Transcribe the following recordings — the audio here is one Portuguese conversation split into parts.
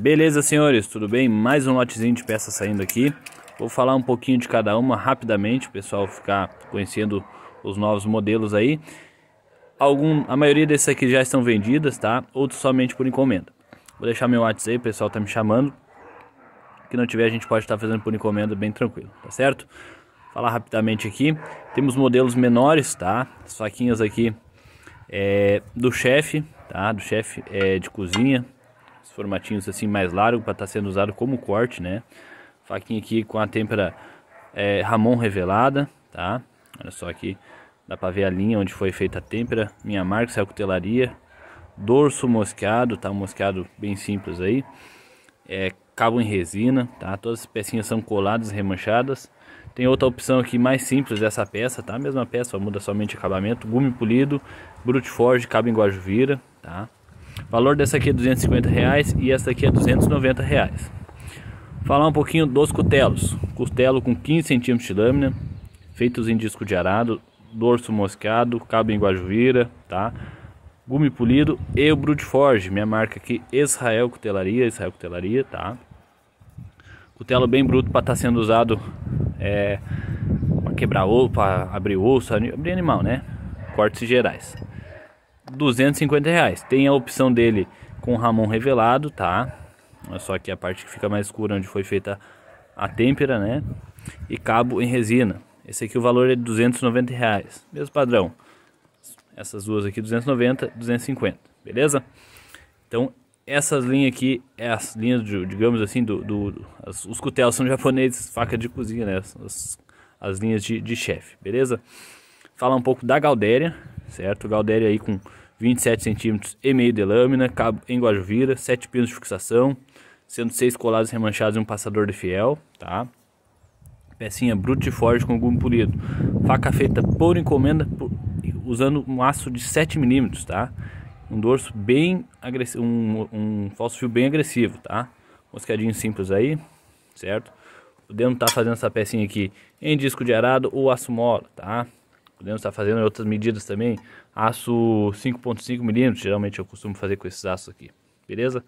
Beleza, senhores, tudo bem? Mais um lotezinho de peças saindo aqui. Vou falar um pouquinho de cada uma rapidamente, o pessoal ficar conhecendo os novos modelos aí. A maioria desses aqui já estão vendidas, tá? Outros somente por encomenda. Vou deixar meu WhatsApp aí, o pessoal tá me chamando. Que não tiver, a gente pode estar fazendo por encomenda bem tranquilo, tá certo? Falar rapidamente aqui. Temos modelos menores, tá? As faquinhas aqui é do chefe, tá? Do chefe é de cozinha. Formatinhos assim mais largo para estar sendo usado como corte, né? Faquinha aqui com a têmpera Ramon Revelada, tá? Olha só aqui, dá para ver a linha onde foi feita a têmpera. Minha marca, Israel Cutelaria. Dorso moscado, tá? Um moscado bem simples aí. Cabo em resina, tá? Todas as pecinhas são coladas, remanchadas. Tem outra opção aqui mais simples dessa peça, tá? Mesma peça, muda somente acabamento. Gume polido, brutforge, cabo em guajuvira, tá? O valor dessa aqui é R$250 e essa aqui é R$290. Falar um pouquinho dos cutelos. Cutelo com 15 centímetros de lâmina, feitos em disco de arado, dorso moscado, cabo em guajuvira, tá? Gume polido e o brutforge, minha marca aqui, Israel Cutelaria, tá? Cutelo bem bruto para estar sendo usado para quebrar osso, para abrir osso, abrir animal, né? Cortes gerais. R$250. Tem a opção dele com Ramon Revelado, tá? Olha só aqui a parte que fica mais escura onde foi feita a têmpera, né? E cabo em resina. Esse aqui o valor é de R$290. Mesmo padrão. Essas duas aqui, 290, 250. Beleza? Então, essas linhas aqui, as linhas, digamos assim, os cutelos são japoneses, faca de cozinha, né? As linhas de chefe, beleza? Falar um pouco da Gaudéria, certo? Gaudéria aí com 27 centímetros e meio de lâmina, cabo em guajuvira, 7 pinos de fixação, sendo 6 colados remanchados e um passador de fiel, tá? Pecinha brutforge com gume polido. Faca feita por encomenda usando um aço de 7 milímetros, tá? Um dorso bem agressivo, um falso fio bem agressivo, tá? Moscadinho simples aí, certo? Podemos estar fazendo essa pecinha aqui em disco de arado ou aço mola, tá? Podemos estar fazendo outras medidas também. Aço 5.5 milímetros, geralmente eu costumo fazer com esses aços aqui, beleza?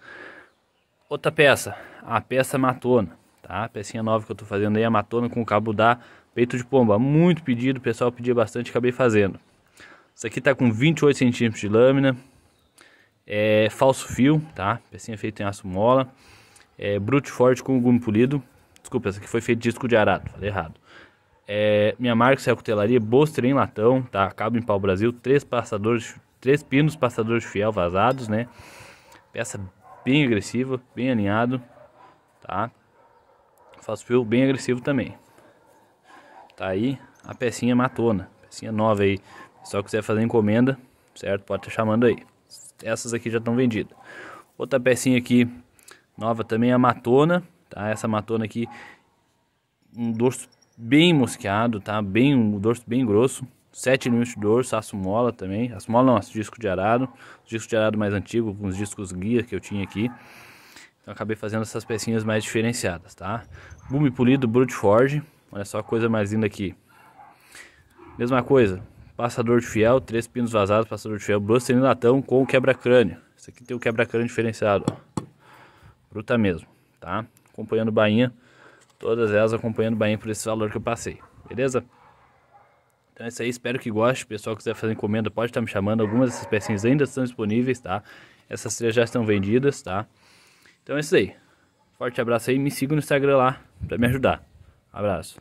Outra peça, a peça Matona, tá? A pecinha nova que eu estou fazendo aí, a Matona com o cabo da peito de pomba. Muito pedido, o pessoal pedia bastante, acabei fazendo. Isso aqui está com 28 centímetros de lâmina. É falso fio, tá? Pecinha feita em aço mola. Brutforge com gume polido. Desculpa, essa aqui foi feita de disco de arado, falei errado. Minha marca, Israel Cutelaria, Bostrem latão, tá? Cabo em pau Brasil, 3 pinos passadores de fiel vazados, né? Peça bem agressiva, bem alinhado, tá? Faço fio bem agressivo também. Tá aí a pecinha Matona, pecinha nova aí. Se só quiser fazer encomenda, certo? Pode estar chamando aí. Essas aqui já estão vendidas. Outra pecinha aqui, nova também, a Matona, tá? Essa Matona aqui, um dorso bem mosqueado, tá? Um dorso bem grosso, 7 mm de dorso, aço mola também, aço mola não, aço disco de arado, disco de arado mais antigo, com os discos guia que eu tinha aqui, então acabei fazendo essas pecinhas mais diferenciadas, tá? Gume polido, brutforge, olha só a coisa mais linda aqui, mesma coisa, passador de fiel, 3 pinos vazados, passador de fiel, brusco em latão com quebra-crânio, esse aqui tem o quebra-crânio diferenciado, ó. Bruta mesmo, tá? Acompanhando bainha. Todas elas acompanhando bem por esse valor que eu passei, beleza? Então é isso aí, espero que goste. O pessoal que quiser fazer encomenda pode estar me chamando. Algumas dessas pecinhas ainda estão disponíveis, tá? Essas 3 já estão vendidas, tá? Então é isso aí. Forte abraço aí, me siga no Instagram lá para me ajudar. Abraço.